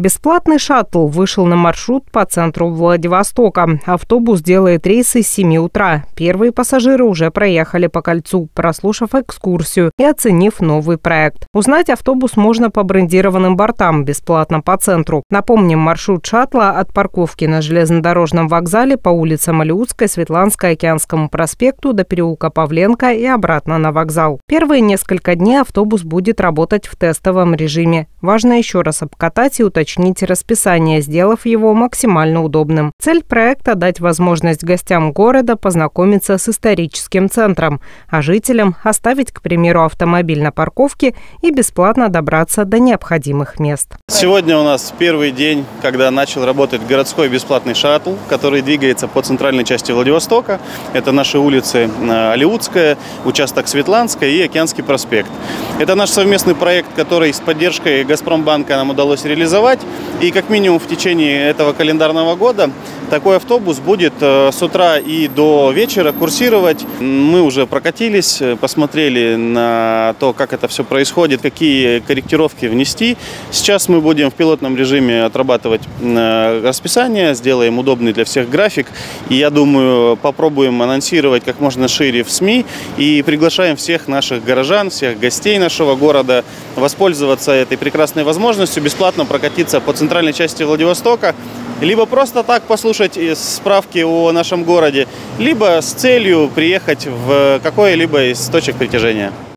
Бесплатный шаттл вышел на маршрут по центру Владивостока. Автобус делает рейсы с 7 утра. Первые пассажиры уже проехали по кольцу, прослушав экскурсию и оценив новый проект. Узнать автобус можно по брендированным бортам, бесплатно по центру. Напомним, маршрут шаттла от парковки на железнодорожном вокзале по улицам Алеутской, Светланской, Океанскому проспекту до переулка Павленко и обратно на вокзал. Первые несколько дней автобус будет работать в тестовом режиме. Важно еще раз обкатать и уточнить расписание, сделав его максимально удобным. Цель проекта – дать возможность гостям города познакомиться с историческим центром, а жителям оставить, к примеру, автомобиль на парковке и бесплатно добраться до необходимых мест. Сегодня у нас первый день, когда начал работать городской бесплатный шаттл, который двигается по центральной части Владивостока. Это наши улицы Алеутская, участок Светланская и Океанский проспект. Это наш совместный проект, который с поддержкой Газпромбанка нам удалось реализовать. И как минимум в течение этого календарного года такой автобус будет с утра и до вечера курсировать. Мы уже прокатились, посмотрели на то, как это все происходит, какие корректировки внести. Сейчас мы будем в пилотном режиме отрабатывать расписание, сделаем удобный для всех график. И я думаю, попробуем анонсировать как можно шире в СМИ и приглашаем всех наших горожан, всех гостей нашего города воспользоваться этой прекрасной возможностью, бесплатно прокатиться по центральной части Владивостока, либо просто так послушать справки о нашем городе, либо с целью приехать в какое-либо из точек притяжения.